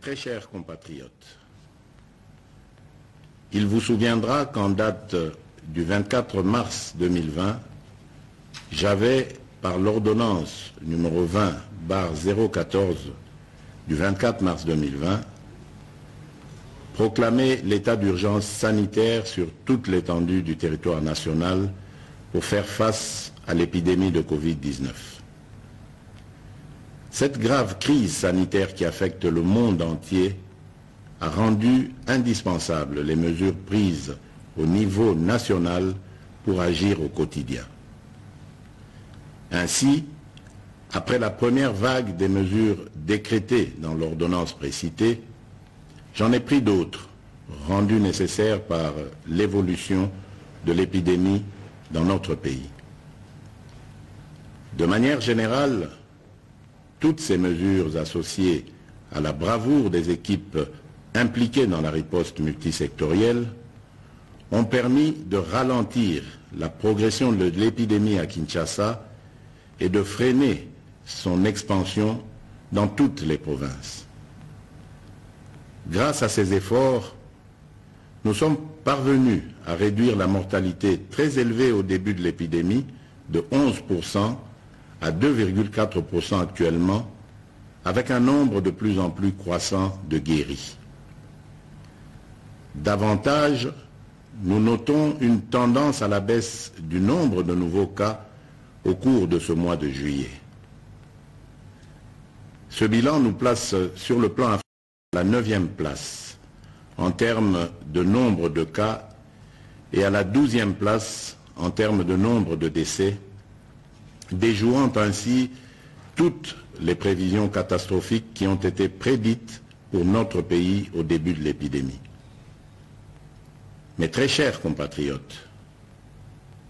très chers compatriotes, il vous souviendra qu'en date du 24 mars 2020, j'avais, par l'ordonnance numéro 20/014 du 24 mars 2020, proclamé l'état d'urgence sanitaire sur toute l'étendue du territoire national pour faire face à l'épidémie de Covid-19. Cette grave crise sanitaire qui affecte le monde entier a rendu indispensables les mesures prises au niveau national pour agir au quotidien. Ainsi, après la première vague des mesures décrétées dans l'ordonnance précitée, j'en ai pris d'autres, rendues nécessaires par l'évolution de l'épidémie dans notre pays. De manière générale, toutes ces mesures associées à la bravoure des équipes impliquées dans la riposte multisectorielle ont permis de ralentir la progression de l'épidémie à Kinshasa et de freiner son expansion dans toutes les provinces. Grâce à ces efforts, nous sommes parvenus à réduire la mortalité très élevée au début de l'épidémie de 11% à 2,4% actuellement, avec un nombre de plus en plus croissant de guéris. Davantage, nous notons une tendance à la baisse du nombre de nouveaux cas au cours de ce mois de juillet. Ce bilan nous place sur le plan africain à la 9e place en termes de nombre de cas et à la 12e place en termes de nombre de décès, déjouant ainsi toutes les prévisions catastrophiques qui ont été prédites pour notre pays au début de l'épidémie. Mes très chers compatriotes,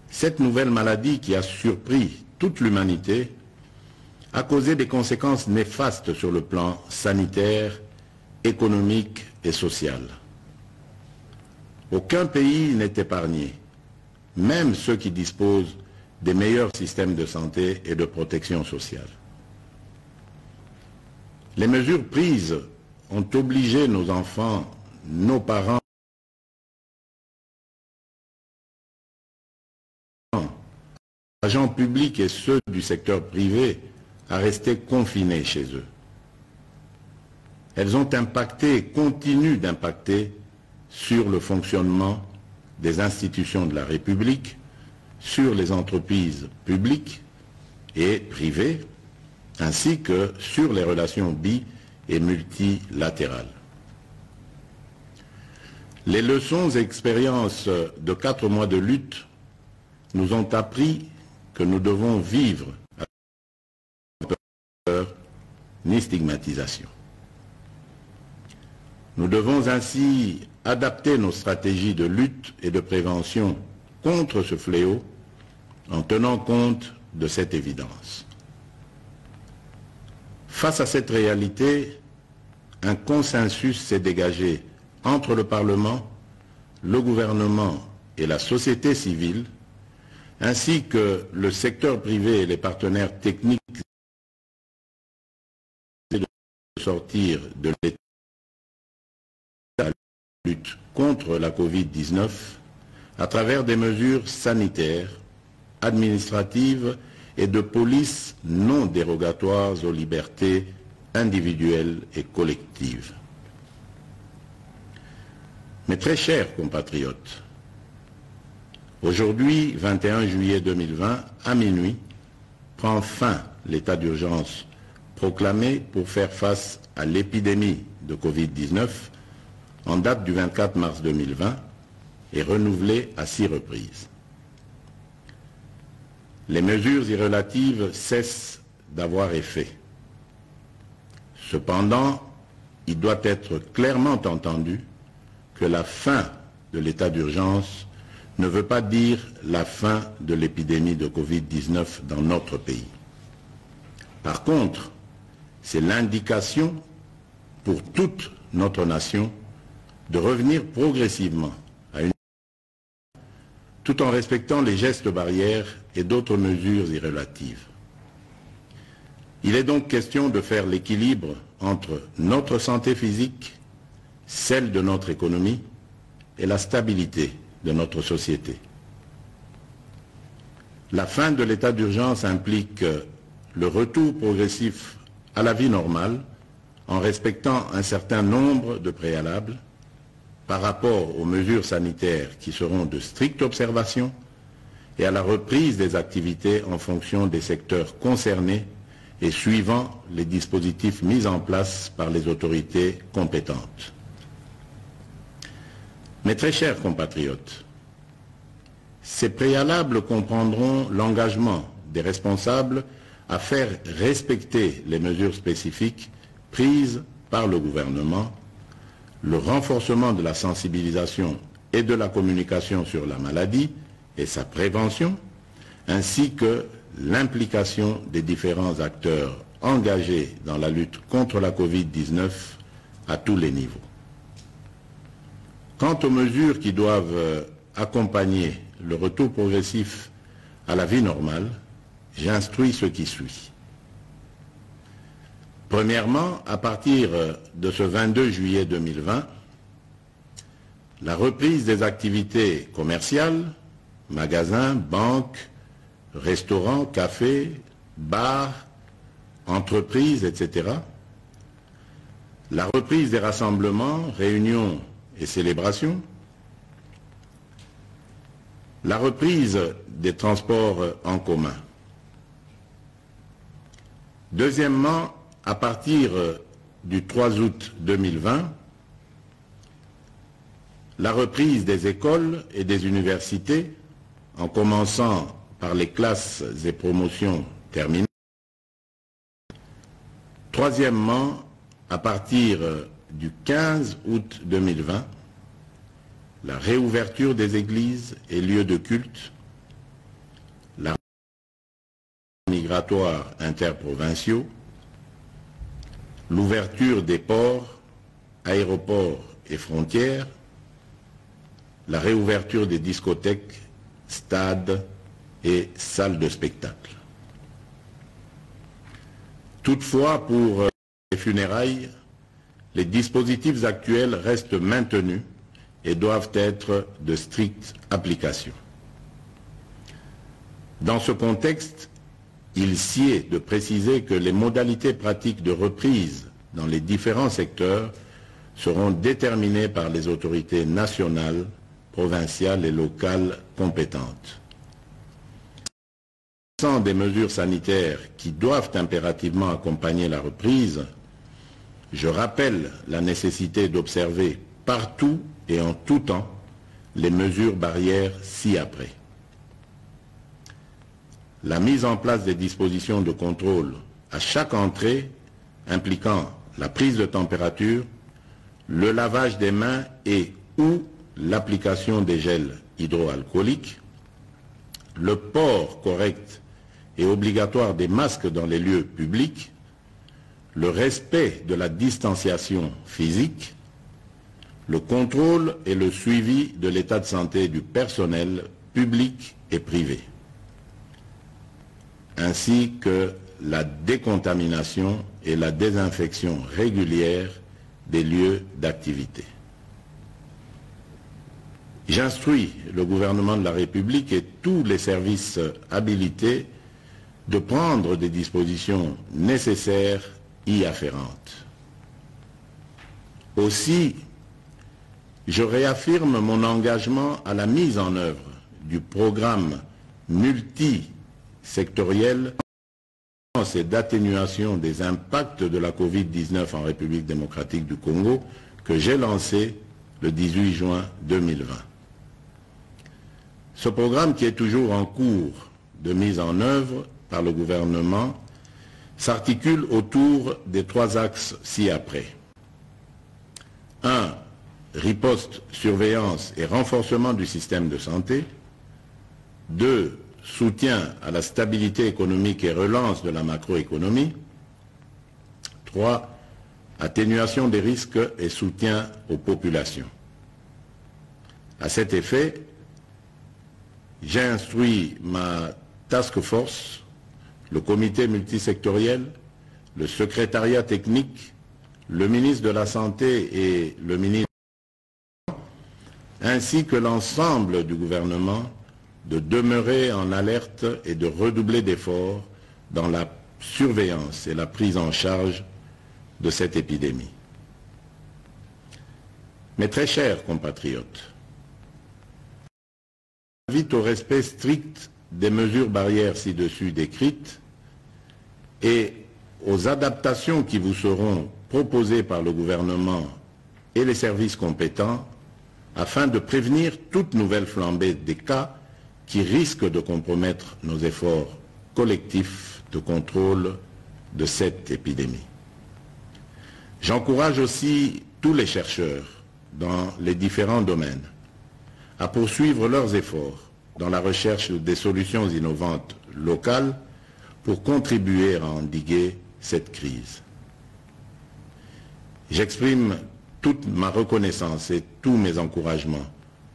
cette nouvelle maladie qui a surpris toute l'humanité a causé des conséquences néfastes sur le plan sanitaire, économique et social. Aucun pays n'est épargné, même ceux qui disposent des meilleurs systèmes de santé et de protection sociale. Les mesures prises ont obligé nos enfants, nos parents, agents publics et ceux du secteur privé à rester confinés chez eux. Elles ont impacté et continuent d'impacter sur le fonctionnement des institutions de la République, sur les entreprises publiques et privées, ainsi que sur les relations bi- et multilatérales. Les leçons et expériences de 4 mois de lutte nous ont appris que nous devons vivre avec peur ni stigmatisation. Nous devons ainsi adapter nos stratégies de lutte et de prévention contre ce fléau en tenant compte de cette évidence. Face à cette réalité, un consensus s'est dégagé entre le Parlement, le gouvernement et la société civile, ainsi que le secteur privé et les partenaires techniques de sortir de l'état lutte contre la Covid-19 à travers des mesures sanitaires, administratives et de police non dérogatoires aux libertés individuelles et collectives. Mes très chers compatriotes, aujourd'hui, 21 juillet 2020, à minuit, prend fin l'état d'urgence proclamé pour faire face à l'épidémie de Covid-19 en date du 24 mars 2020 et renouvelé à 6 reprises. Les mesures y relatives cessent d'avoir effet. Cependant, il doit être clairement entendu que la fin de l'état d'urgence ne veut pas dire la fin de l'épidémie de Covid-19 dans notre pays. Par contre, c'est l'indication pour toute notre nation de revenir progressivement à une tout en respectant les gestes barrières et d'autres mesures irrelatives. Il est donc question de faire l'équilibre entre notre santé physique, celle de notre économie et la stabilité de notre société. La fin de l'état d'urgence implique le retour progressif à la vie normale en respectant un certain nombre de préalables par rapport aux mesures sanitaires qui seront de stricte observation et à la reprise des activités en fonction des secteurs concernés et suivant les dispositifs mis en place par les autorités compétentes. Mes très chers compatriotes, ces préalables comprendront l'engagement des responsables à faire respecter les mesures spécifiques prises par le gouvernement, le renforcement de la sensibilisation et de la communication sur la maladie et sa prévention, ainsi que l'implication des différents acteurs engagés dans la lutte contre la COVID-19 à tous les niveaux. Quant aux mesures qui doivent accompagner le retour progressif à la vie normale, j'instruis ce qui suit. Premièrement, à partir de ce 22 juillet 2020, la reprise des activités commerciales, magasins, banques, restaurants, cafés, bars, entreprises, etc. La reprise des rassemblements, réunions et célébrations. La reprise des transports en commun. Deuxièmement, à partir du 3 août 2020, la reprise des écoles et des universités, en commençant par les classes et promotions terminales. Troisièmement, à partir du 15 août 2020, la réouverture des églises et lieux de culte, la migratoire interprovinciaux, l'ouverture des ports, aéroports et frontières, la réouverture des discothèques, stades et salles de spectacle. Toutefois, pour les funérailles, les dispositifs actuels restent maintenus et doivent être de stricte application. Dans ce contexte, il sied de préciser que les modalités pratiques de reprise dans les différents secteurs seront déterminées par les autorités nationales, provinciales et locales compétentes. Sans des mesures sanitaires qui doivent impérativement accompagner la reprise, je rappelle la nécessité d'observer partout et en tout temps les mesures barrières ci-après. La mise en place des dispositions de contrôle à chaque entrée impliquant la prise de température, le lavage des mains et ou l'application des gels hydroalcooliques, le port correct et obligatoire des masques dans les lieux publics, le respect de la distanciation physique, le contrôle et le suivi de l'état de santé du personnel public et privé, ainsi que la décontamination et la désinfection régulière des lieux d'activité. J'instruis le gouvernement de la République et tous les services habilités de prendre des dispositions nécessaires y afférentes. Aussi, je réaffirme mon engagement à la mise en œuvre du programme multisectoriel et d'atténuation des impacts de la COVID-19 en République démocratique du Congo que j'ai lancé le 18 juin 2020. Ce programme, qui est toujours en cours de mise en œuvre par le gouvernement, s'articule autour des trois axes ci-après. 1. Riposte, surveillance et renforcement du système de santé. 2. Soutien à la stabilité économique et relance de la macroéconomie. 3. Atténuation des risques et soutien aux populations. À cet effet, j'ai instruit ma task force, le comité multisectoriel, le secrétariat technique, le ministre de la Santé et le ministre ainsi que l'ensemble du gouvernement de demeurer en alerte et de redoubler d'efforts dans la surveillance et la prise en charge de cette épidémie. Mes très chers compatriotes, je vous invite au respect strict des mesures barrières ci-dessus décrites et aux adaptations qui vous seront proposées par le gouvernement et les services compétents afin de prévenir toute nouvelle flambée des cas qui risquent de compromettre nos efforts collectifs de contrôle de cette épidémie. J'encourage aussi tous les chercheurs dans les différents domaines à poursuivre leurs efforts dans la recherche des solutions innovantes locales pour contribuer à endiguer cette crise. J'exprime toute ma reconnaissance et tous mes encouragements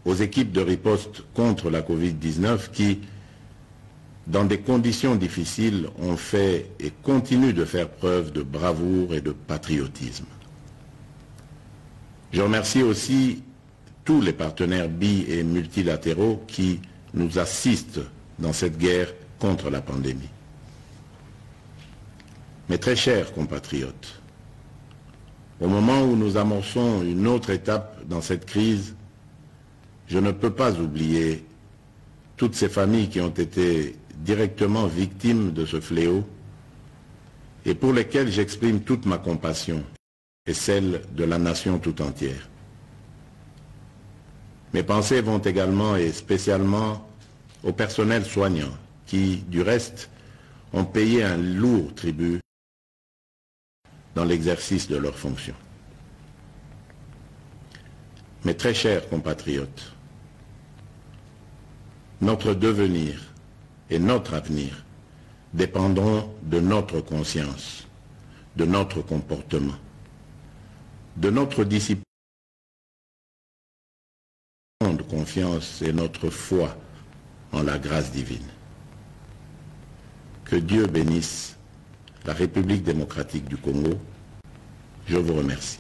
aux équipes de riposte contre la Covid-19 qui, dans des conditions difficiles, ont fait et continuent de faire preuve de bravoure et de patriotisme. Je remercie aussi tous les partenaires bi- et multilatéraux qui nous assistent dans cette guerre contre la pandémie. Mes très chers compatriotes, au moment où nous amorçons une autre étape dans cette crise, je ne peux pas oublier toutes ces familles qui ont été directement victimes de ce fléau et pour lesquelles j'exprime toute ma compassion et celle de la nation tout entière. Mes pensées vont également et spécialement au personnel soignant qui, du reste, ont payé un lourd tribut dans l'exercice de leurs fonctions. Mes très chers compatriotes, notre devenir et notre avenir dépendront de notre conscience, de notre comportement, de notre discipline, de confiance et notre foi en la grâce divine. Que Dieu bénisse la République démocratique du Congo. Je vous remercie.